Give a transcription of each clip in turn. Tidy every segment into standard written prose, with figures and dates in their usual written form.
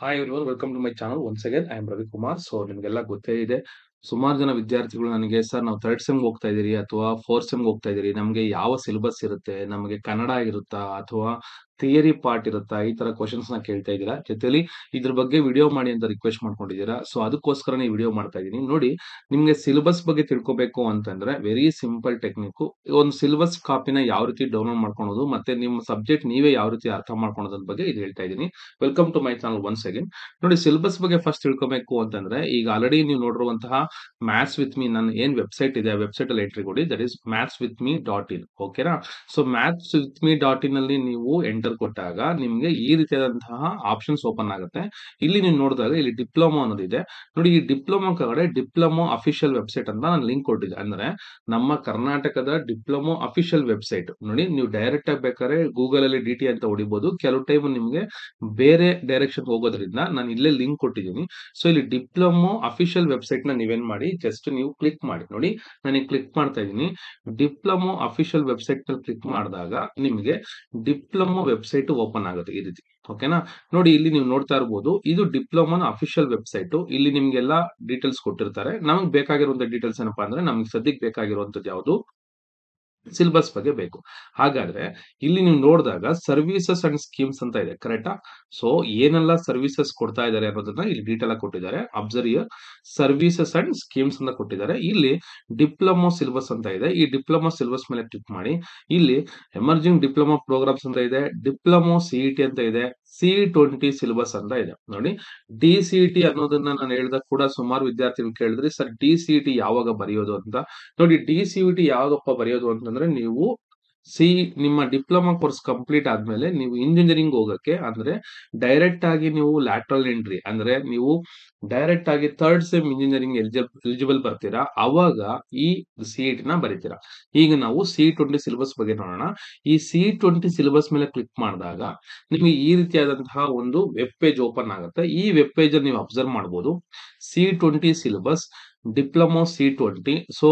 Hi everyone, welcome to my channel. Once again I am Ravikumar. So ನಿಮಗೆಲ್ಲ ಗೊತ್ತೇ ಇದೆ, ಸುಮಾರು ಜನ ವಿದ್ಯಾರ್ಥಿಗಳು ನನಗೆ ಸರ್ ನಾವು ಥರ್ಡ್ ಸೆಮ್ಗೆ ಹೋಗ್ತಾ ಇದ್ದೀರಿ ಅಥವಾ ಫೋರ್ತ್ ಸೆಮ್ಗೆ ಹೋಗ್ತಾ ಇದ್ದೀರಿ, ನಮಗೆ ಯಾವ ಸಿಲೆಬಸ್ ಇರುತ್ತೆ, ನಮಗೆ ಕನ್ನಡ ಆಗಿರುತ್ತಾ ಅಥವಾ ಥಿಯರಿ ಪಾರ್ಟ್ ಇರುತ್ತಾ, ಈ ತರ ಕ್ವಶನ್ಸ್ ನ ಕೇಳ್ತಾ ಇದ್ದೀರಾ, ಜೊತೆಲಿ ಇದ್ರ ಬಗ್ಗೆ ವಿಡಿಯೋ ಮಾಡಿ ಅಂತ ರಿಕ್ವೆಸ್ಟ್ ಮಾಡ್ಕೊಂಡಿದ್ದೀರಾ. ಸೊ ಅದಕ್ಕೋಸ್ಕರ ಈ ವಿಡಿಯೋ ಮಾಡ್ತಾ ಇದ್ದೀನಿ. ನೋಡಿ, ನಿಮ್ಗೆ ಸಿಲೆಬಸ್ ಬಗ್ಗೆ ತಿಳ್ಕೊಬೇಕು ಅಂತಂದ್ರೆ ವೆರಿ ಸಿಂಪಲ್ ಟೆಕ್ನಿಕ್. ಒಂದು ಸಿಲೆಬಸ್ ಕಾಪಿನ ಯಾವ ರೀತಿ ಡೌನ್ಲೋಡ್ ಮಾಡ್ಕೊಳೋದು ಮತ್ತೆ ನಿಮ್ಮ ಸಬ್ಜೆಕ್ಟ್ ನೀವೇ ಯಾವ ರೀತಿ ಅರ್ಥ ಮಾಡ್ಕೊಳೋದ್ರ ಬಗ್ಗೆ ಇದು ಹೇಳ್ತಾ ಇದ್ದೀನಿ. Welcome to my channel once again. ನೋಡಿ, ಸಿಲೆಬಸ್ ಬಗ್ಗೆ ಫಸ್ಟ್ ತಿಳ್ಕೊಬೇಕು ಅಂತಂದ್ರೆ ಈಗ ಆಲ್ರೆಡಿ ನೀವು ನೋಡಿರುವಂತಹ ಮ್ಯಾಥ್ಸ್ ವಿತ್ ಮೀ ನನ್ನ ಏನ್ ವೆಬ್ಸೈಟ್ ಇದೆ, ಆ ವೆಬ್ಸೈಟ್ ಅಲ್ಲಿ ಎಂಟ್ರಿ ಕೊಡಿ. That is mathswithme.in. ಓಕೆನಾ? ಸೊ mathswithme.in ಅಲ್ಲಿ ನೀವು ಎಂಟರ್ ಕೊಟ್ಟಾಗ ನಿಮ್ಗೆ ಈ ರೀತಿಯಾದಂತಹ ಆಪ್ಷನ್ಸ್ ಓಪನ್ ಆಗುತ್ತೆ. ಇಲ್ಲಿ ನೀವು ನೋಡಿದಾಗ ಇಲ್ಲಿ ಡಿಪ್ಲೊಮಾ ಅನ್ನೋದಿದೆ. ನೋಡಿ, ಈ ಡಿಪ್ಲೊಮಾ ಕಡೆ ಡಿಪ್ಲೊಮಾ ಅಫಿಷಿಯಲ್ ವೆಬ್ಸೈಟ್ ಅಂತ ನಾನು ಲಿಂಕ್ ಕೊಟ್ಟಿದ್ದೆ. ಅಂದ್ರೆ ನಮ್ಮ ಕರ್ನಾಟಕದ ಡಿಪ್ಲೊಮಾ ಅಫಿಷಿಯಲ್ ವೆಬ್ಸೈಟ್. ನೋಡಿ, ನೀವು ಡೈರೆಕ್ಟ್ ಆಗಿ ಬೇಕಾದ್ರೆ ಗೂಗಲ್ ಅಲ್ಲಿ ಡಿಟಿ ಅಂತ ಹೊಡಿಬಹುದು. ಕೆಲವು ಟೈಮ್ ನಿಮ್ಗೆ ಬೇರೆ ಡೈರೆಕ್ಷನ್ ಹೋಗೋದ್ರಿಂದ ನಾನು ಇಲ್ಲೇ ಲಿಂಕ್ ಕೊಟ್ಟಿದ್ದೀನಿ. ಸೊ ಇಲ್ಲಿ ಡಿಪ್ಲೊಮಾ ಅಫಿಷಿಯಲ್ ವೆಬ್ಸೈಟ್ ನ ನೀವೇನ್ ಮಾಡಿ, ಜಸ್ಟ್ ನೀವು ಕ್ಲಿಕ್ ಮಾಡಿ. ನೋಡಿ, ನಾನು ಕ್ಲಿಕ್ ಮಾಡ್ತಾ ಇದ್ದೀನಿ. ಡಿಪ್ಲೊಮಾ ಅಫಿಷಿಯಲ್ ವೆಬ್ಸೈಟ್ ನಲ್ಲಿ ಕ್ಲಿಕ್ ಮಾಡಿದಾಗ ನಿಮಗೆ ಡಿಪ್ಲೊಮಾ ವೆಬ್ಸೈಟ್ ಓಪನ್ ಆಗುತ್ತೆ ಈ ರೀತಿ. ಓಕೆನಾ? ನೋಡಿ, ಇಲ್ಲಿ ನೀವು ನೋಡ್ತಾ ಇರಬಹುದು, ಇದು ಡಿಪ್ಲೊಮಾನ ಅಫಿಷಿಯಲ್ ವೆಬ್ಸೈಟ್. ಇಲ್ಲಿ ನಿಮ್ಗೆಲ್ಲ ಡೀಟೇಲ್ಸ್ ಕೊಟ್ಟಿರ್ತಾರೆ. ನಮ್ಗೆ ಬೇಕಾಗಿರುವಂತ ಡೀಟೇಲ್ಸ್ ಏನಪ್ಪಾ ಅಂದ್ರೆ ನಮ್ಗೆ ಸದ್ಯಕ್ಕೆ ಬೇಕಾಗಿರುವಂತದ್ದು ಯಾವುದು, ಸಿಲೆಬಸ್ ಬಗ್ಗೆ ಬೇಕು. ಹಾಗಾದ್ರೆ ಇಲ್ಲಿ ನೀವು ನೋಡಿದಾಗ ಸರ್ವಿಸಸ್ ಅಂಡ್ ಸ್ಕೀಮ್ಸ್ ಅಂತ ಇದೆ. ಕರೆಕ್ಟಾ? ಸೊ ಏನೆಲ್ಲ ಸರ್ವಿಸಸ್ ಕೊಡ್ತಾ ಇದ್ದಾರೆ ಅನ್ನೋದನ್ನ ಇಲ್ಲಿ ಡೀಟೇಲ್ ಆಗಿ ಕೊಟ್ಟಿದ್ದಾರೆ. ಅಬ್ಸರ್ವ್, ಸರ್ವಿಸಸ್ ಅಂಡ್ ಸ್ಕೀಮ್ಸ್ ಅಂತ ಕೊಟ್ಟಿದ್ದಾರೆ. ಇಲ್ಲಿ ಡಿಪ್ಲೊಮಾ ಸಿಲೆಬಸ್ ಅಂತ ಇದೆ. ಈ ಡಿಪ್ಲೊಮಾ ಸಿಲೆಬಸ್ ಮೇಲೆ ಕ್ಲಿಕ್ ಮಾಡಿ. ಇಲ್ಲಿ ಎಮರ್ಜಿಂಗ್ ಡಿಪ್ಲೊಮಾ ಪ್ರೋಗ್ರಾಮ್ಸ್ ಅಂತ ಇದೆ, ಡಿಪ್ಲೊಮಾ ಸಿಇಟಿ ಅಂತ ಇದೆ, C20 ಸಿಲೆಬಸ್ ಅಂತ ಇದೆ. ನೋಡಿ, DCTE ಅನ್ನೋದನ್ನ ನಾನು ಹೇಳಿದಾಗ ಕೂಡ ಸುಮಾರು ವಿದ್ಯಾರ್ಥಿಗಳು ಕೇಳಿದ್ರಿ ಸರ್ DCTE ಯಾವಾಗ ಬರೆಯೋದು ಅಂತ. ನೋಡಿ, DCTE ಯಾವಾಗಪ್ಪ ಬರೆಯೋದು ಅಂತಂದ್ರೆ ನೀವು ನಿಮ್ಮ ಡಿಪ್ಲೊಮಾ ಕೋರ್ಸ್ ಕಂಪ್ಲೀಟ್ ಆದ್ಮೇಲೆ ನೀವು ಇಂಜಿನಿಯರಿಂಗ್ ಹೋಗಕ್ಕೆ ಅಂದ್ರೆ ಡೈರೆಕ್ಟ್ ಆಗಿ ನೀವು ಲ್ಯಾಟ್ರಲ್ ಎಂಟ್ರಿ ಅಂದ್ರೆ ನೀವು ಡೈರೆಕ್ಟ್ ಆಗಿ ಥರ್ಡ್ ಸೆಮ್ ಇಂಜಿನಿಯರಿಂಗ್ ಎಲಿಜಿಬಲ್ ಬರ್ತೀರಾ. ಅವಾಗ ಈ ಸಿಇಟಿ ನ ಬರೀತೀರಾ. ಈಗ ನಾವು C20 ಸಿಲೆಬಸ್ ಬಗ್ಗೆ ನೋಡೋಣ. ಈ C20 ಸಿಲೆಬಸ್ ಮೇಲೆ ಕ್ಲಿಕ್ ಮಾಡಿದಾಗ ನಿಮಗೆ ಈ ರೀತಿಯಾದಂತಹ ಒಂದು ವೆಬ್ ಪೇಜ್ ಓಪನ್ ಆಗುತ್ತೆ. ಈ ವೆಬ್ ಪೇಜ್ ಅಲ್ಲಿ ನೀವು ಅಬ್ಸರ್ವ್ ಮಾಡಬಹುದು C20 syllabus, diploma C20. So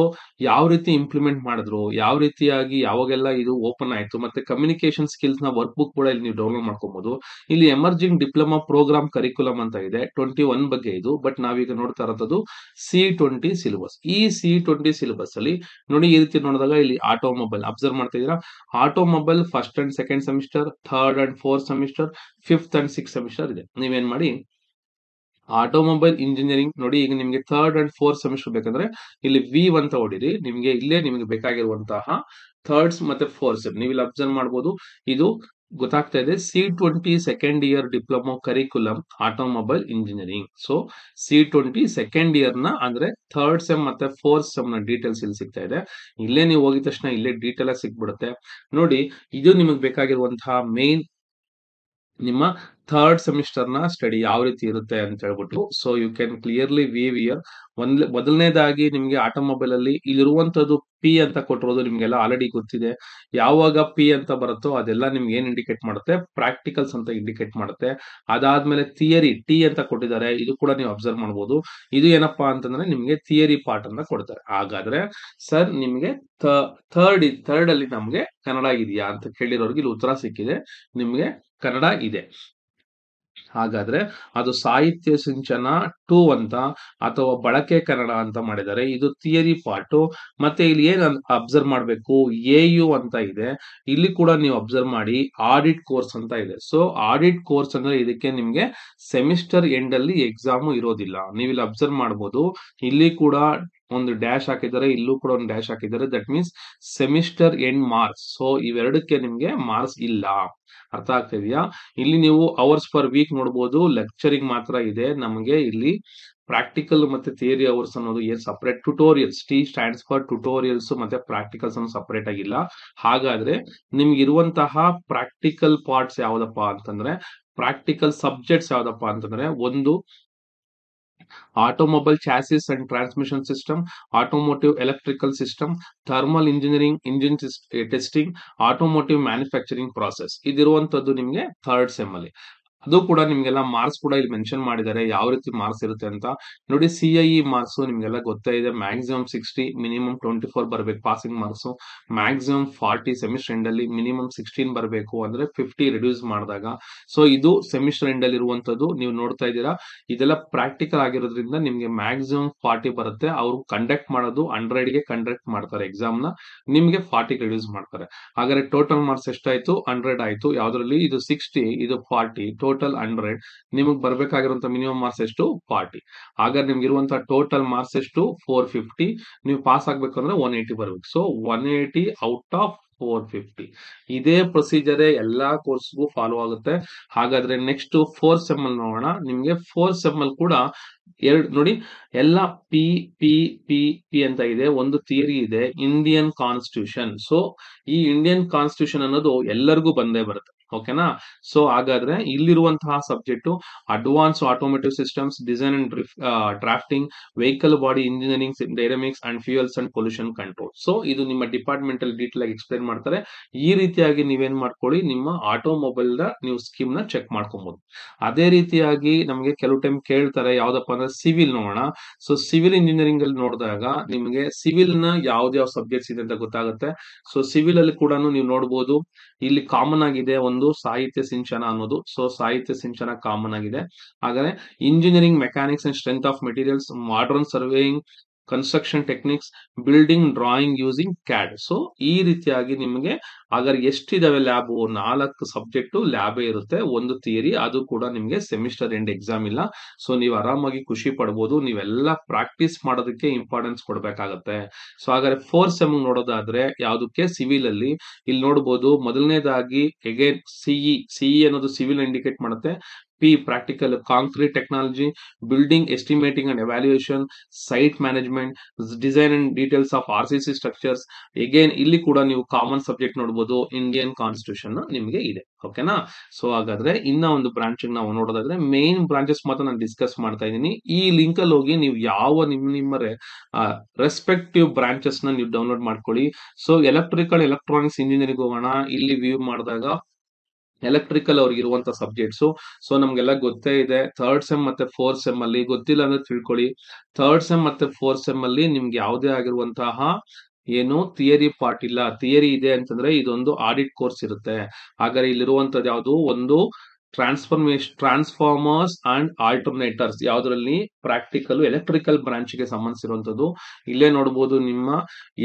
ಯಾವ ರೀತಿ ಇಂಪ್ಲಿಮೆಂಟ್ ಮಾಡಿದ್ರು, ಯಾವ ರೀತಿಯಾಗಿ ಯಾವಾಗೆಲ್ಲ ಇದು ಓಪನ್ ಆಯ್ತು, ಮತ್ತೆ ಕಮ್ಯುನಿಕೇಶನ್ ಸ್ಕಿಲ್ಸ್ ನ ವರ್ಕ್ ಬುಕ್ ಕೂಡ ಇಲ್ಲಿ ನೀವು ಡೌನ್ಲೋಡ್ ಮಾಡ್ಕೊಬಹುದು. ಇಲ್ಲಿ ಎಮರ್ಜಿಂಗ್ ಡಿಪ್ಲೊಮಾ ಪ್ರೋಗ್ರಾಮ್ ಕರಿಕ್ಯುಲಮ್ ಅಂತ ಇದೆ, 21 ಬಗ್ಗೆ ಇದು. ಬಟ್ ನಾವೀಗ ನೋಡ್ತಾ ಇರೋದು C20 ಸಿಲೆಬಸ್. ಈ C20 ಸಿಲೆಬಸ್ ಅಲ್ಲಿ ನೋಡಿ, ಈ ರೀತಿ ನೋಡಿದಾಗ ಇಲ್ಲಿ ಆಟೋಮೊಬೈಲ್ ಅಬ್ಸರ್ವ್ ಮಾಡ್ತಾ ಇದೀರಾ. Automobile first and second semester, third and fourth semester, fifth and six semester ಇದೆ. ನೀವೇನ್ ಮಾಡಿ ಆಟೋಮೊಬೈಲ್ ಇಂಜಿನಿಯರಿಂಗ್. ನೋಡಿ, ಈಗ ನಿಮ್ಗೆ ಥರ್ಡ್ ಅಂಡ್ ಫೋರ್ತ್ ಸೆಮಿಸ್ಟರ್ ಬೇಕಂದ್ರೆ ಇಲ್ಲಿ V1 ಅಂತ ಹೊಡಿರಿ. ನಿಮ್ಗೆ ಇಲ್ಲೇ ನಿಮ್ಗೆ ಬೇಕಾಗಿರುವಂತಹ ಥರ್ಡ್ಸ್ ಮತ್ತೆ ಫೋರ್ತ್ ಸೆಮ್ ನೀವು ಇಲ್ಲಿ ಅಬ್ಸರ್ವ್ ಮಾಡಬಹುದು. ಇದು ಗೊತ್ತಾಗ್ತಾ ಇದೆ, C20 second year diploma curriculum automobile engineering. So C20 second year ನ ಅಂದ್ರೆ ಥರ್ಡ್ ಸೆಮ್ ಮತ್ತೆ ಫೋರ್ತ್ ಸೆಮ್ ನ ಡೀಟೇಲ್ಸ್ ಇಲ್ಲಿ ಸಿಗ್ತಾ ಇದೆ. ಇಲ್ಲೇ ನೀವು ಹೋಗಿದ ತಕ್ಷಣ ಇಲ್ಲೇ ಡೀಟೇಲ್ ಆಗಿ ಸಿಕ್ಬಿಡುತ್ತೆ. ನೋಡಿ, ಇದು ನಿಮಗೆ ಬೇಕಾಗಿರುವಂತಹ ಮೇನ್ ನಿಮ್ಮ ಥರ್ಡ್ ಸೆಮಿಸ್ಟರ್ ನ ಸ್ಟಡಿ ಯಾವ ರೀತಿ ಇರುತ್ತೆ ಅಂತ ಹೇಳ್ಬಿಟ್ಟು. So you can clearly view year. ಮೊದಲನೇದಾಗಿ ನಿಮ್ಗೆ ಆಟೋಮೊಬೈಲ್ ಅಲ್ಲಿ ಇಲ್ಲಿರುವಂತದ್ದು P ಅಂತ ಕೊಟ್ಟಿರೋದು ನಿಮ್ಗೆಲ್ಲ ಆಲ್ರೆಡಿ ಗೊತ್ತಿದೆ. ಯಾವಾಗ P ಅಂತ ಬರುತ್ತೋ ಅದೆಲ್ಲ ನಿಮ್ಗೆ ಏನ್ ಇಂಡಿಕೇಟ್ ಮಾಡುತ್ತೆ, ಪ್ರಾಕ್ಟಿಕಲ್ಸ್ ಅಂತ ಇಂಡಿಕೇಟ್ ಮಾಡುತ್ತೆ. ಅದಾದ್ಮೇಲೆ ಥಿಯರಿ T ಅಂತ ಕೊಟ್ಟಿದ್ದಾರೆ. ಇದು ಕೂಡ ನೀವು ಅಬ್ಸರ್ವ್ ಮಾಡಬಹುದು. ಇದು ಏನಪ್ಪಾ ಅಂತಂದ್ರೆ ನಿಮ್ಗೆ ಥಿಯರಿ ಪಾರ್ಟ್ ಅಂತ ಕೊಡ್ತಾರೆ. ಹಾಗಾದ್ರೆ ಸರ್ ನಿಮ್ಗೆ ಥರ್ಡ್ ಅಲ್ಲಿ ನಮ್ಗೆ ಕನ್ನಡ ಇದೆಯಾ ಅಂತ ಕೇಳಿರೋರ್ಗೆ ಇಲ್ಲಿ ಉತ್ತರ ಸಿಕ್ಕಿದೆ, ನಿಮ್ಗೆ ಕನ್ನಡ ಇದೆ. ಹಾಗಾದ್ರೆ ಅದು ಸಾಹಿತ್ಯ ಸಿಂಚನ 2 ಅಂತ ಅಥವಾ ಬಳಕೆ ಕನ್ನಡ ಅಂತ ಮಾಡಿದ್ದಾರೆ. ಇದು ಥಿಯರಿ ಪಾರ್ಟ್. ಮತ್ತೆ ಇಲ್ಲಿ ಏನ್ ಅಬ್ಸರ್ವ್ ಮಾಡ್ಬೇಕು, AU ಅಂತ ಇದೆ. ಇಲ್ಲಿ ಕೂಡ ನೀವು ಅಬ್ಸರ್ವ್ ಮಾಡಿ ಆಡಿಟ್ ಕೋರ್ಸ್ ಅಂತ ಇದೆ. ಸೊ ಆಡಿಟ್ ಕೋರ್ಸ್ ಅಂದ್ರೆ ಇದಕ್ಕೆ ನಿಮ್ಗೆ ಸೆಮಿಸ್ಟರ್ ಎಂಡ್ ಅಲ್ಲಿ ಎಕ್ಸಾಮು ಇರೋದಿಲ್ಲ. ನೀವು ಇಲ್ಲಿ ಅಬ್ಸರ್ವ್ ಮಾಡಬಹುದು, ಇಲ್ಲಿ ಕೂಡ ಒಂದು ಡ್ಯಾಶ್ ಹಾಕಿದ್ದಾರೆ, ಇಲ್ಲೂ ಕೂಡ ಒಂದು ಡ್ಯಾಶ್ ಹಾಕಿದ್ದಾರೆ. That means semester end marks. So ಇವೆರಡಕ್ಕೆ ನಿಮ್ಗೆ ಮಾರ್ಕ್ಸ್ ಇಲ್ಲ. ಅರ್ಥ ಆಗ್ತಾ ಇದೆಯಾ? ಇಲ್ಲಿ ನೀವು ಅವರ್ಸ್ ಪರ್ ವೀಕ್ ನೋಡಬಹುದು, ಲೆಕ್ಚರಿಂಗ್ ಮಾತ್ರ ಇದೆ. ನಮಗೆ ಇಲ್ಲಿ ಪ್ರಾಕ್ಟಿಕಲ್ ಮತ್ತೆ ಥಿಯರಿ ಅವರ್ಸ್ ಅನ್ನೋದು ಏನ್ separate, tutorials, T stands for tutorials ಮತ್ತೆ ಪ್ರಾಕ್ಟಿಕಲ್ಸ್ ಅನ್ನು ಸಪರೇಟ್ ಆಗಿಲ್ಲ. ಹಾಗಾದ್ರೆ ನಿಮ್ಗೆ ಇರುವಂತಹ ಪ್ರಾಕ್ಟಿಕಲ್ ಪಾರ್ಟ್ಸ್ ಯಾವ್ದಪ್ಪ ಅಂತಂದ್ರೆ, ಪ್ರಾಕ್ಟಿಕಲ್ ಸಬ್ಜೆಕ್ಟ್ಸ್ ಯಾವ್ದಪ್ಪ ಅಂತಂದ್ರೆ, ಒಂದು automobile chassis and transmission system, automotive electrical system, thermal engineering, engine testing, automotive manufacturing process. ಇದಿರುವಂತದ್ದು ನಿಮ್ಗೆ ಥರ್ಡ್ ಸೆಮ್ ಅಲ್ಲಿ. ಅದು ಕೂಡ ನಿಮಗೆಲ್ಲ ಮಾರ್ಕ್ಸ್ ಕೂಡ ಇಲ್ಲಿ ಮೆನ್ಷನ್ ಮಾಡಿದ್ದಾರೆ ಯಾವ ರೀತಿ ಮಾರ್ಕ್ಸ್ ಇರುತ್ತೆ ಅಂತ ನೋಡಿ. ಸಿಐಇ ಮಾರ್ಕ್ಸ್ ನಿಮಗೆಲ್ಲ ಗೊತ್ತಾ ಇದೆ, ಮ್ಯಾಕ್ಸಿಮಮ್ 60 ಮಿನಿಮಮ್ 24 ಬರಬೇಕು passing marks, maximum 40 semester end ಅಲ್ಲಿ, ಮಿನಿಮಮ್ 16 ಬರಬೇಕು ಅಂದ್ರೆ 50 ರಿಡ್ಯೂಸ್ ಮಾಡಿದಾಗ. ಸೊ ಇದು ಸೆಮಿಸ್ಟರ್ ಎಂಡ್ ಅಲ್ಲಿ ಇರುವಂತದ್ದು ನೀವು ನೋಡ್ತಾ ಇದ್ದೀರಾ. ಇದೆಲ್ಲ ಪ್ರಾಕ್ಟಿಕಲ್ ಆಗಿರೋದ್ರಿಂದ ನಿಮಗೆ ಮ್ಯಾಕ್ಸಿಮಮ್ 40 ಬರುತ್ತೆ. ಅವರು ಕಂಡಕ್ಟ್ ಮಾಡೋದು 100 ಗೆ ಕಂಡಕ್ಟ್ ಮಾಡ್ತಾರೆ ಎಕ್ಸಾಮ್ ನ, ನಿಮಗೆ 40 ಗೆ ರಿಡ್ಯೂಸ್ ಮಾಡ್ತಾರೆ. ಹಾಗಾದ್ರೆ ಟೋಟಲ್ ಮಾರ್ಕ್ಸ್ ಎಷ್ಟಾಯ್ತು? 100 ಆಯ್ತು. ಯಾವ್ದ್ರಲ್ಲಿ ಇದು 60, ಇದು 40, ಟೋಟಲ್ 100. ನಿಮಗೆ ಬರಬೇಕಾಗಿರುವಂತ ಮಿನಿಮಮ್ ಮಾರ್ಕ್ಸ್ ಎಷ್ಟು? 40. ಹಾಗಾದ್ರೆ ನಿಮ್ಗೆ ಇರುವಂತ ಟೋಟಲ್ ಮಾರ್ಕ್ಸ್ ಎಷ್ಟು? 450. ನೀವು ಪಾಸ್ ಆಗ್ಬೇಕು ಅಂದ್ರೆ 180 ಬರಬೇಕು. So 180 out of 450. ಇದೇ ಪ್ರೊಸೀಜರ್ ಎಲ್ಲಾ ಕೋರ್ಸ್ಗೂ ಫಾಲೋ ಆಗುತ್ತೆ. ಹಾಗಾದ್ರೆ ನೆಕ್ಸ್ಟ್ 4th ಸೆಮ್ ಅಲ್ಲಿ ನೋಡೋಣ. ನಿಮ್ಗೆ 4th ಸೆಮ್ ಅಲ್ಲಿ ಕೂಡ ಎರಡು ನೋಡಿ, ಎಲ್ಲ ಪಿ ಪಿ ಪಿ ಪಿ ಅಂತ ಇದೆ. ಒಂದು ಥಿಯರಿ ಇದೆ, ಇಂಡಿಯನ್ ಕಾನ್ಸ್ಟಿಟ್ಯೂಷನ್. ಸೊ ಈ ಇಂಡಿಯನ್ ಕಾನ್ಸ್ಟಿಟ್ಯೂಷನ್ ಅನ್ನೋದು ಎಲ್ಲರಿಗೂ ಬಂದೇ ಬರುತ್ತೆ, ಓಕೆನಾ. ಸೊ ಹಾಗಾದ್ರೆ ಇಲ್ಲಿರುವಂತಹ subject advance automotive systems, design and drafting, vehicle body engineering, dynamics and fuels and pollution control. So ಇದು ನಿಮ್ಮ ಡಿಪಾರ್ಟ್ಮೆಂಟ್ ಅಲ್ಲಿ ಡೀಟೇಲ್ ಆಗಿ ಎಕ್ಸ್ಪ್ಲೈನ್ ಮಾಡ್ತಾರೆ. ಈ ರೀತಿಯಾಗಿ ನೀವೇನ್ ಮಾಡ್ಕೊಳ್ಳಿ, ನಿಮ್ಮ ಆಟೋಮೊಬೈಲ್ ನೀವು ಸ್ಕೀಮ್ ನ ಚೆಕ್ ಮಾಡ್ಕೊಬಹುದು. ಅದೇ ರೀತಿಯಾಗಿ ನಮಗೆ ಕೆಲವು ಟೈಮ್ ಕೇಳ್ತಾರೆ ಯಾವ್ದಪ್ಪ ಅಂದ್ರೆ ಸಿವಿಲ್ ನೋಡೋಣ. ಸೊ ಸಿವಿಲ್ ಇಂಜಿನಿಯರಿಂಗ್ ಅಲ್ಲಿ ನೋಡಿದಾಗ ನಿಮಗೆ ಸಿವಿಲ್ ನ ಯಾವ್ದಾವ ಸಬ್ಜೆಕ್ಟ್ಸ್ ಇದೆ ಅಂತ ಗೊತ್ತಾಗುತ್ತೆ. ಸೊ ಸಿವಿಲ್ ಅಲ್ಲಿ ಕೂಡ ನೀವು ನೋಡಬಹುದು, ಇಲ್ಲಿ ಕಾಮನ್ ಆಗಿದೆ ಒಂದು ಸಾಹಿತ್ಯ ಸಿಂಚನ ಅನ್ನೋದು. ಸೊ ಸಾಹಿತ್ಯ ಸಿಂಚನ ಕಾಮನ್ ಆಗಿದೆ. ಹಾಗಾದ್ರೆ engineering mechanics and strength of materials, modern surveying, construction techniques, building drawing using CAD. So ಈ ರೀತಿಯಾಗಿ ನಿಮಗೆ ಹಾಗಾದ್ರೆ ಎಷ್ಟಿದಾವೆ ಲ್ಯಾಬ್? 4 ಸಬ್ಜೆಕ್ಟ್ ಲ್ಯಾಬೇ ಇರುತ್ತೆ, ಒಂದು ಥಿಯರಿ. ಅದು ಕೂಡ ನಿಮ್ಗೆ ಸೆಮಿಸ್ಟರ್ ಎಂಡ್ ಎಕ್ಸಾಮ್ ಇಲ್ಲ. ಸೊ ನೀವು ಆರಾಮಾಗಿ ಖುಷಿ ಪಡ್ಬೋದು. ನೀವೆಲ್ಲ ಪ್ರಾಕ್ಟೀಸ್ ಮಾಡೋದಕ್ಕೆ ಇಂಪಾರ್ಟೆನ್ಸ್ ಕೊಡ್ಬೇಕಾಗತ್ತೆ. ಸೊ ಹಾಗಾದ್ರೆ 4th ಸೆಮ್ ನೋಡೋದಾದ್ರೆ ಯಾವ್ದಕ್ಕೆ? ಸಿವಿಲ್ ಅಲ್ಲಿ ಇಲ್ಲಿ ನೋಡ್ಬೋದು. ಮೊದಲನೇದಾಗಿ ಅಗೇನ್ ಸಿಇ ಅನ್ನೋದು ಸಿವಿಲ್ ಇಂಡಿಕೇಟ್ ಮಾಡುತ್ತೆ. P practical concrete technology, building estimating and evaluation, site management, design and details of RCC structures. Again ಇಲ್ಲಿ ಕೂಡ ನೀವು ಕಾಮನ್ ಸಬ್ಜೆಕ್ಟ್ ನೋಡಬಹುದು, ಇಂಡಿಯನ್ ಕಾನ್ಸ್ಟಿಟ್ಯೂಷನ್ ನಿಮಗೆ ಇದೆ, ಓಕೆನಾ. ಸೊ ಹಾಗಾದ್ರೆ ಇನ್ನ ಒಂದು ಬ್ರಾಂಚ್ ನಾವು ನೋಡೋದಾದ್ರೆ ಮೇನ್ ಬ್ರಾಂಚಸ್ ಮಾತ್ರ ನಾನು ಡಿಸ್ಕಸ್ ಮಾಡ್ತಾ ಇದ್ದೀನಿ. ಈ ಲಿಂಕ್ ಅಲ್ಲಿ ಹೋಗಿ ನೀವು ಯಾವ ನಿಮ್ಮ ರೆಸ್ಪೆಕ್ಟಿವ್ ಬ್ರಾಂಚಸ್ ನ ನೀವು ಡೌನ್ಲೋಡ್ ಮಾಡ್ಕೊಳ್ಳಿ. ಸೊ ಎಲೆಕ್ಟ್ರಿಕಲ್ ಎಲೆಕ್ಟ್ರಾನಿಕ್ಸ್ ಇಂಜಿನಿಯರಿಂಗ್ ಹೋಗೋಣ. ಇಲ್ಲಿ ವ್ಯೂ ಮಾಡಿದಾಗ ಎಲೆಕ್ಟ್ರಿಕಲ್ ಅವ್ರಿಗೆ ಇರುವಂತಹ ಸಬ್ಜೆಕ್ಟ್ಸ್. ಸೊ ನಮ್ಗೆಲ್ಲ ಗೊತ್ತೇ ಇದೆ 3rd ಸೆಮ್ ಮತ್ತೆ 4th ಸೆಮ್ ಅಲ್ಲಿ. ಗೊತ್ತಿಲ್ಲ ಅಂದ್ರೆ ತಿಳ್ಕೊಳ್ಳಿ, 3rd ಸೆಮ್ ಮತ್ತೆ 4th ಸೆಮ್ ಅಲ್ಲಿ ನಿಮ್ಗೆ ಯಾವುದೇ ಆಗಿರುವಂತಹ ಏನು ಥಿಯರಿ ಪಾರ್ಟ್ ಇಲ್ಲ. ಥಿಯರಿ ಇದೆ ಅಂತಂದ್ರೆ ಇದೊಂದು ಆಡಿಟ್ ಕೋರ್ಸ್ ಇರುತ್ತೆ. ಹಾಗಾದ್ರೆ ಇಲ್ಲಿರುವಂತದ್ದು ಯಾವುದು? ಒಂದು ಟ್ರಾನ್ಸ್ಫಾರ್ಮರ್ಸ್ ಅಂಡ್ ಆಲ್ಟರ್ನೇಟರ್ಸ್, ಯಾವ್ದ್ರಲ್ಲಿ ಪ್ರಾಕ್ಟಿಕಲ್ ಎಲೆಕ್ಟ್ರಿಕಲ್ ಬ್ರಾಂಚ್ ಗೆ ಸಂಬಂಧಿಸಿರುವಂತದ್ದು. ಇಲ್ಲೇ ನೋಡಬಹುದು, ನಿಮ್ಮ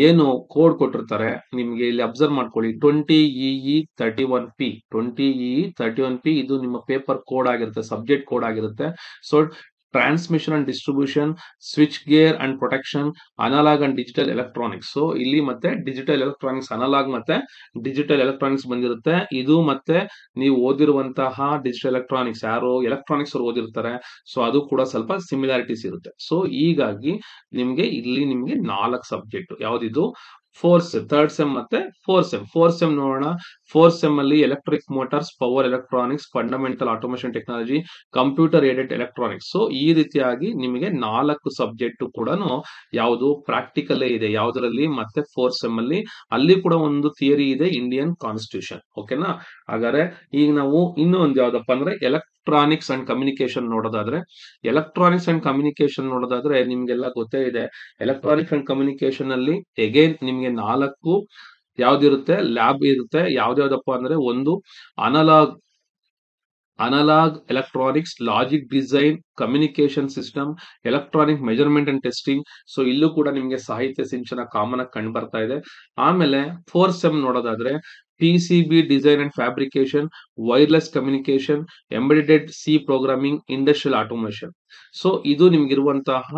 ಏನು ಕೋಡ್ ಕೊಟ್ಟಿರ್ತಾರೆ ನಿಮ್ಗೆ ಇಲ್ಲಿ ಅಬ್ಸರ್ವ್ ಮಾಡ್ಕೊಳ್ಳಿ, 20EE 31P. 20EE 31P ಇದು ನಿಮ್ಮ ಪೇಪರ್ ಕೋಡ್ ಆಗಿರುತ್ತೆ, ಸಬ್ಜೆಕ್ಟ್ ಕೋಡ್ ಆಗಿರುತ್ತೆ. So transmission and distribution, switch gear and protection, analog and digital electronics. So ಇಲ್ಲಿ ಮತ್ತೆ ಡಿಜಿಟಲ್ ಎಲೆಕ್ಟ್ರಾನಿಕ್ಸ್, ಅನಲಾಗ್ ಮತ್ತೆ ಡಿಜಿಟಲ್ ಎಲೆಕ್ಟ್ರಾನಿಕ್ಸ್ ಬಂದಿರುತ್ತೆ. ಇದು ಮತ್ತೆ ನೀವು ಓದಿರುವಂತಹ ಡಿಜಿಟಲ್ ಎಲೆಕ್ಟ್ರಾನಿಕ್ಸ್ ಯಾರು ಎಲೆಕ್ಟ್ರಾನಿಕ್ಸ್ ಅವ್ರು ಓದಿರ್ತಾರೆ. ಸೊ ಅದು ಕೂಡ ಸ್ವಲ್ಪ ಸಿಮಿಲಾರಿಟೀಸ್ ಇರುತ್ತೆ. ಸೊ ಹೀಗಾಗಿ ನಿಮ್ಗೆ ಇಲ್ಲಿ ನಿಮ್ಗೆ 4 ಸಬ್ಜೆಕ್ಟ್. ಯಾವ್ದಿದು? 3rd ಸೆಮ್ ಮತ್ತೆ 4th ಸೆಮ್. 4th ಸೆಮ್ ನೋಡೋಣ. 4th ಸೆಮ್ ಅಲ್ಲಿ electric motors, power electronics, fundamental automation technology, computer aided electronics. So ಈ ರೀತಿಯಾಗಿ ನಿಮಗೆ 4 ಸಬ್ಜೆಕ್ಟ್ ಕೂಡ ಯಾವುದು ಪ್ರಾಕ್ಟಿಕಲ್ ಇದೆ ಯಾವ್ದ್ರಲ್ಲಿ ಮತ್ತೆ 4th ಸೆಮ್ ಅಲ್ಲಿ. ಅಲ್ಲಿ ಕೂಡ ಒಂದು ಥಿಯರಿ ಇದೆ, ಇಂಡಿಯನ್ ಕಾನ್ಸ್ಟಿಟ್ಯೂಷನ್, ಓಕೆನಾ. ಹಾಗಾದ್ರೆ ಈಗ ನಾವು ಇನ್ನೊಂದು ಯಾವ್ದಪ್ಪ ಅಂದ್ರೆ ಎಲೆಕ್ಟ್ರಾನಿಕ್ಸ್ ಅಂಡ್ ಕಮ್ಯುನಿಕೇಶನ್ ನೋಡೋದಾದ್ರೆ, ನಿಮ್ಗೆಲ್ಲ ಗೊತ್ತೇ ಇದೆ ಎಲೆಕ್ಟ್ರಾನಿಕ್ಸ್ ಅಂಡ್ ಕಮ್ಯುನಿಕೇಶನ್ ಅಲ್ಲಿ ಎಗೇನ್ ನಿಮ್ಗೆ 4 ಯಾವ್ದಿರುತ್ತೆ ಲ್ಯಾಬ್ ಇರುತ್ತೆ. ಯಾವ್ದಾವ್ದಪ್ಪ ಅಂದ್ರೆ ಒಂದು analog electronics, logic design, communication system, electronic measurement and testing. So ಇಲ್ಲೂ ಕೂಡ ನಿಮ್ಗೆ ಸಾಹಿತ್ಯ ಸಿಂಚನ ಕಾಮನ್ ಆಗಿ ಕಂಡು ಬರ್ತಾ ಇದೆ. ಆಮೇಲೆ 4th ಸೆಮ್ ನೋಡೋದಾದ್ರೆ PCB design and fabrication, wireless communication, embedded C programming, industrial automation. So ಇದು ನಿಮ್ಗಿರುವಂತಹ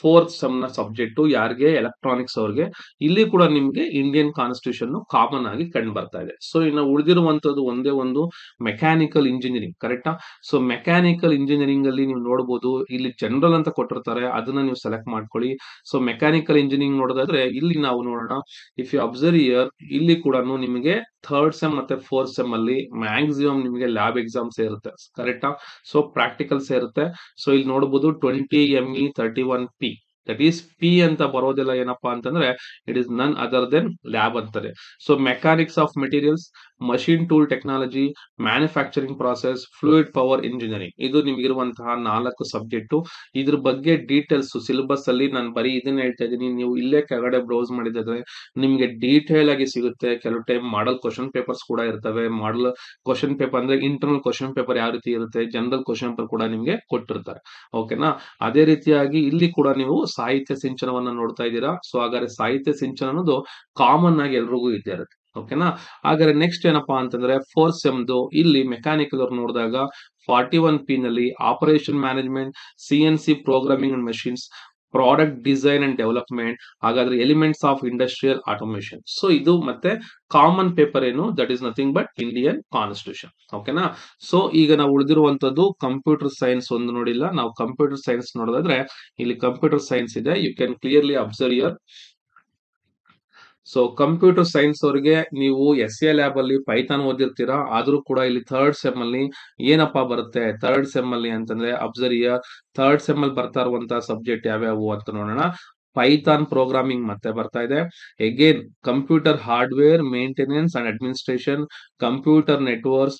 4th ಸೆಮ್ ನ ಸಬ್ಜೆಕ್ಟ್ ಯಾರಿಗೆ? ಎಲೆಕ್ಟ್ರಾನಿಕ್ಸ್ ಅವ್ರಿಗೆ. ಇಲ್ಲಿ ಕೂಡ ನಿಮ್ಗೆ ಇಂಡಿಯನ್ ಕಾನ್ಸ್ಟಿಟ್ಯೂಷನ್ ಕಾಮನ್ ಆಗಿ ಕಂಡು ಬರ್ತಾ ಇದೆ. ಸೊ ಇನ್ನು ಉಳಿದಿರುವಂತದ್ದು ಒಂದೇ ಒಂದು ಮೆಕ್ಯಾನಿಕಲ್ ಇಂಜಿನಿಯರಿಂಗ್, ಕರೆಕ್ಟಾ. ಸೊ ಮೆಕ್ಯಾನಿಕಲ್ ಇಂಜಿನಿಯರಿಂಗ್ ಅಲ್ಲಿ ನೀವು ನೋಡಬಹುದು ಇಲ್ಲಿ ಜನರಲ್ ಅಂತ ಕೊಟ್ಟಿರ್ತಾರೆ, ಅದನ್ನ ನೀವು ಸೆಲೆಕ್ಟ್ ಮಾಡ್ಕೊಳ್ಳಿ. ಸೊ ಮೆಕ್ಯಾನಿಕಲ್ ಇಂಜಿನಿಯರಿಂಗ್ ನೋಡೋದಾದ್ರೆ ಇಲ್ಲಿ ನಾವು ನೋಡೋಣ, ಇಫ್ ಯು ಅಬ್ಸರ್ವ್ ಇಯರ್ ಇಲ್ಲಿ ಕೂಡ ನಿಮಗೆ 3rd ಸೆಮ್ ಮತ್ತೆ 4th ಸೆಮ್ ಅಲ್ಲಿ ಮ್ಯಾಕ್ಸಿಮಮ್ ನಿಮಗೆ ಲ್ಯಾಬ್ ಎಕ್ಸಾಮ್ಸ್ ಇರುತ್ತೆ, ಕರೆಕ್ಟಾ. ಸೊ ಪ್ರಾಕ್ಟಿಕಲ್ಸ್ ಇರುತ್ತೆ. ಸೊ ಇಲ್ಲಿ ನೋಡಬಹುದು 20ME 31P. That is P anta barodilla ಏನಪ್ಪಾ ಅಂತಂದ್ರೆ it is none other than lab ಅಂತಾರೆ. So mechanics of materials, machine tool technology, manufacturing process, fluid power engineering, ಇದು ನಿಮಗೆ ಇರುವಂತಹ 4 ಸಬ್ಜೆಕ್ಟ್. ಇದರ ಬಗ್ಗೆ ಡೀಟೇಲ್ಸ್ ಸಿಲೆಬಸ್ ಅಲ್ಲಿ ನಾನು ಬರೀ ಇದನ್ನ ಹೇಳ್ತಾ ಇದೀನಿ, ನೀವು ಇಲ್ಲೇ ಕೆಳಗಡೆ ಬ್ರೌಸ್ ಮಾಡಿದ್ರೆ ನಿಮಗೆ ಡೀಟೇಲ್ ಆಗಿ ಸಿಗುತ್ತೆ. ಕೆಲವು ಟೈಮ್ ಮಾಡಲ್ ಕ್ವೆಶ್ಚನ್ ಪೇಪರ್ಸ್ ಕೂಡ ಇರ್ತವೆ. ಮಾಡಲ್ ಕ್ವೆಶ್ಚನ್ ಪೇಪರ್ ಅಂದ್ರೆ ಇಂಟರ್ನಲ್ ಕ್ವೆಶ್ಚನ್ ಪೇಪರ್ ಯಾವ ರೀತಿ ಇರುತ್ತೆ, ಜನರಲ್ ಕ್ವೆಶ್ಚನ್ ಪೇಪರ್ ಕೂಡ ನಿಮಗೆ ಕೊಟ್ಟಿರ್ತಾರೆ. ಓಕೆನಾ, ಅದೇ ರೀತಿಯಾಗಿ ಇಲ್ಲಿ ಕೂಡ ನೀವು ಸಾಹಿತ್ಯ ಸಿಂಚನವನ್ನ ನೋಡ್ತಾ ಇದ್ದೀರಾ. ಸೊ ಹಾಗಾದ್ರೆ ಸಾಹಿತ್ಯ ಸಿಂಚನ ಅನ್ನೋದು ಕಾಮನ್ ಆಗಿ ಎಲ್ರಿಗೂ ಇದ್ದೇ ಇರುತ್ತೆ. ಓಕೆನಾ, ಹಾಗಾದ್ರೆ ನೆಕ್ಸ್ಟ್ ಏನಪ್ಪಾ ಅಂತಂದ್ರೆ 4th SEM ಇಲ್ಲಿ ಮೆಕ್ಯಾನಿಕಲ್ ಅವ್ರು ನೋಡಿದಾಗ 41P ನಲ್ಲಿ operation management, CNC programming and machines, product design and development, ಹಾಗಾದ್ರೆ elements of industrial automation. So ಇದು ಮತ್ತೆ ಕಾಮನ್ ಪೇಪರ್ ಏನು, that is nothing but Indian constitution. ಓಕೆನಾ, ಸೊ ಈಗ ನಾವು ಉಳಿದಿರುವಂತದ್ದು ಕಂಪ್ಯೂಟರ್ ಸೈನ್ಸ್ ಒಂದು ನೋಡಿಲ್ಲ. ನಾವು ಕಂಪ್ಯೂಟರ್ ಸೈನ್ಸ್ ನೋಡೋದಾದ್ರೆ ಇಲ್ಲಿ ಕಂಪ್ಯೂಟರ್ ಸೈನ್ಸ್ ಇದೆ. You can clearly observe your. So computer science ಅವರಿಗೆ ನೀವು SEA ಲ್ಯಾಬ್ ಅಲ್ಲಿ ಪೈಥಾನ್ ಓದಿರ್ತೀರಾ. ಆದ್ರೂ ಕೂಡ ಇಲ್ಲಿ 3rd SEM ಅಲ್ಲಿ ಏನಪ್ಪಾ ಬರುತ್ತೆ, 3rd SEM ಅಲ್ಲಿ ಅಂತಂದ್ರೆ ಅಬ್ಸರ್ವ್ ಯರ್. 3rd SEM ಅಲ್ಲಿ ಬರ್ತಾ ಇರುವಂತಹ ಸಬ್ಜೆಕ್ಟ್ ಯಾವ್ಯಾವು ಅಂತ ನೋಡೋಣ. ಪೈಥಾನ್ ಪ್ರೋಗ್ರಾಮಿಂಗ್ ಮತ್ತೆ ಬರ್ತಾ ಇದೆ. Again computer hardware maintenance and administration, computer networks,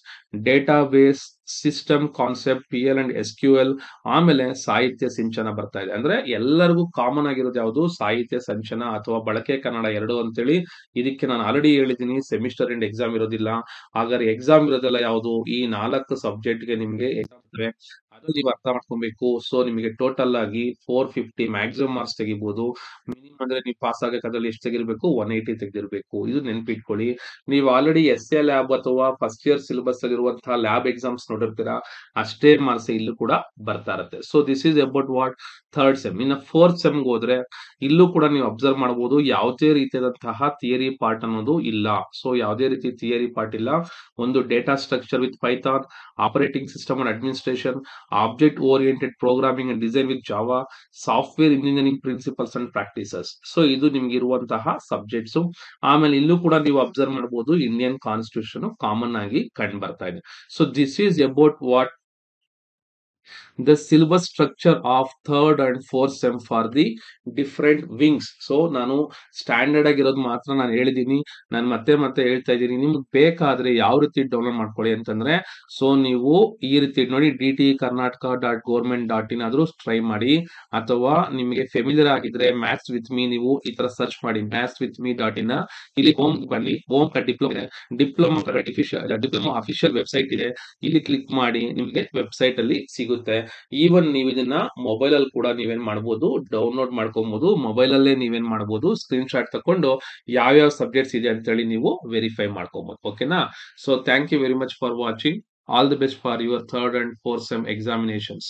data base, system concept, PL and SQL. ಆಮೇಲೆ ಸಾಹಿತ್ಯ ಸಿಂಚನ ಬರ್ತಾ ಇದೆ. ಅಂದ್ರೆ ಎಲ್ಲರಿಗೂ ಕಾಮನ್ ಆಗಿರೋದು ಯಾವುದು, ಸಾಹಿತ್ಯ ಸಂಚನ ಅಥವಾ ಬಳಕೆ ಕನ್ನಡ ಎರಡು ಅಂತೇಳಿ. ಇದಕ್ಕೆ ನಾನು ಆಲ್ರೆಡಿ ಹೇಳಿದ್ದೀನಿ ಸೆಮಿಸ್ಟರ್ ಎಂಡ್ ಎಕ್ಸಾಮ್ ಇರೋದಿಲ್ಲ. ಹಾಗಾದ್ರೆ ಎಕ್ಸಾಮ್ ಇರೋದಿಲ್ಲ ಯಾವುದು, ಈ 4 ಸಬ್ಜೆಕ್ಟ್ಗೆ ನಿಮ್ಗೆ ಎಕ್ಸಾಮ್ ಇರ್ತವೆ. ಅದು ನೀವು ಅರ್ಥ ಮಾಡ್ಕೊಬೇಕು. ಸೊ ನಿಮಗೆ ಟೋಟಲ್ ಆಗಿ 450 ಮ್ಯಾಕ್ಸಿಮಮ್ ಮಾರ್ಕ್ಸ್ ತೆಗಿಬಹುದು. ಮಿನಿಮಮ್ ಅಂದ್ರೆ ನೀವು ಪಾಸ್ ಆಗಕ್ಕಾದ್ರಲ್ಲಿ ಎಷ್ಟು ತೆಗಿರ್ಬೇಕು, 180 ತೆಗೆದಿರ್ಬೇಕು. ಇದು ನೆನ್ಪಿಟ್ಕೊಳ್ಳಿ. ನೀವು ಆಲ್ರೆಡಿ SEA ಲ್ಯಾಬ್ ಅಥವಾ ಫಸ್ಟ್ ಇಯರ್ ಸಿಲೆಬಸ್ ಅಲ್ಲಿರುವಂತಹ ಲ್ಯಾಬ್ ಎಕ್ಸಾಮ್ಸ್ ನೋಡಿರ್ತೀರಾ, ಅಷ್ಟೇ ಮಾರ್ಕ್ಸ್ ಇಲ್ಲೂ ಕೂಡ ಬರ್ತಾ ಇರುತ್ತೆ. So this is about what 3rd SEM. ಇನ್ನು 4th SEM ಹೋದ್ರೆ ಇಲ್ಲೂ ಕೂಡ ನೀವು ಅಬ್ಸರ್ವ್ ಮಾಡಬಹುದು ಯಾವುದೇ ರೀತಿಯಾದಂತಹ ಥಿಯರಿ ಪಾರ್ಟ್ ಅನ್ನೋದು ಇಲ್ಲ. ಸೊ ಯಾವುದೇ ರೀತಿ ಥಿಯರಿ ಪಾರ್ಟ್ ಇಲ್ಲ. ಒಂದು data structure with Python, operating system and administration, object oriented programming and design with Java, software engineering principles and practices. So ಇದು ನಿಮ್ಗೆ ಇರುವಂತಹ ಸಬ್ಜೆಕ್ಟ್ಸ್. ಆಮೇಲೆ ಇಲ್ಲೂ ಕೂಡ ನೀವು ಅಬ್ಸರ್ವ್ ಮಾಡಬಹುದು ಇಂಡಿಯನ್ ಕಾನ್ಸ್ಟಿಟ್ಯೂಷನ್ ಕಾಮನ್ ಆಗಿ ಕಂಡು ಬರ್ತಾ ಇದೆ. So this is about what the syllabus structure of 3rd and 4th SEM for the different wings. So ನಾನು ಸ್ಟ್ಯಾಂಡರ್ಡ್ ಆಗಿರೋದು ಮಾತ್ರ ನಾನು ಹೇಳಿದೀನಿ. ನಾನು ಮತ್ತೆ ಹೇಳ್ತಾ ಇದ್ದೀನಿ, ನಿಮ್ಗೆ ಬೇಕಾದ್ರೆ ಯಾವ ರೀತಿ ಡೌನ್ಲೋಡ್ ಮಾಡ್ಕೊಳ್ಳಿ ಅಂತಂದ್ರೆ, ಸೊ ನೀವು ಈ ರೀತಿ ನೋಡಿ DTE karnataka.government.in ಆದ್ರೂ ಟ್ರೈ ಮಾಡಿ. ಅಥವಾ ನಿಮಗೆ ಫೆಮಿಲಿಯರ್ ಆಗಿದ್ರೆ ಮ್ಯಾಥ್ಸ್ ವಿತ್ ಮೀ ನೀವು ಈ ತರ ಸರ್ಚ್ ಮಾಡಿ, mathswithme.in. ಇಲ್ಲಿ ಹೋಮ್ ಬನ್ನಿ, ಹೋಮ್ ಡಿಪ್ಲೊಮಾ ಅಫಿಷಿಯಲ್ ವೆಬ್ಸೈಟ್ ಇದೆ. ಇಲ್ಲಿ ಕ್ಲಿಕ್ ಮಾಡಿ ನಿಮ್ಗೆ ವೆಬ್ಸೈಟ್ ಅಲ್ಲಿ ಸಿಗುತ್ತೆ. ಈವನ್ ನೀವು ಇದನ್ನ ಮೊಬೈಲ್ ಅಲ್ಲಿ ಕೂಡ ನೀವೇನ್ ಮಾಡಬಹುದು, ಡೌನ್ಲೋಡ್ ಮಾಡ್ಕೊಬಹುದು. ಮೊಬೈಲ್ ಅಲ್ಲೇ ನೀವೇನ್ ಮಾಡಬಹುದು, ಸ್ಕ್ರೀನ್ ಶಾಟ್ ತಕೊಂಡು ಯಾವ್ಯಾವ ಸಬ್ಜೆಕ್ಟ್ಸ್ ಇದೆ ಅಂತೇಳಿ ನೀವು ವೆರಿಫೈ ಮಾಡ್ಕೋಬಹುದು. ಓಕೆನಾ, so thank you very much for watching. All the best for your 3rd and 4th SEM examinations.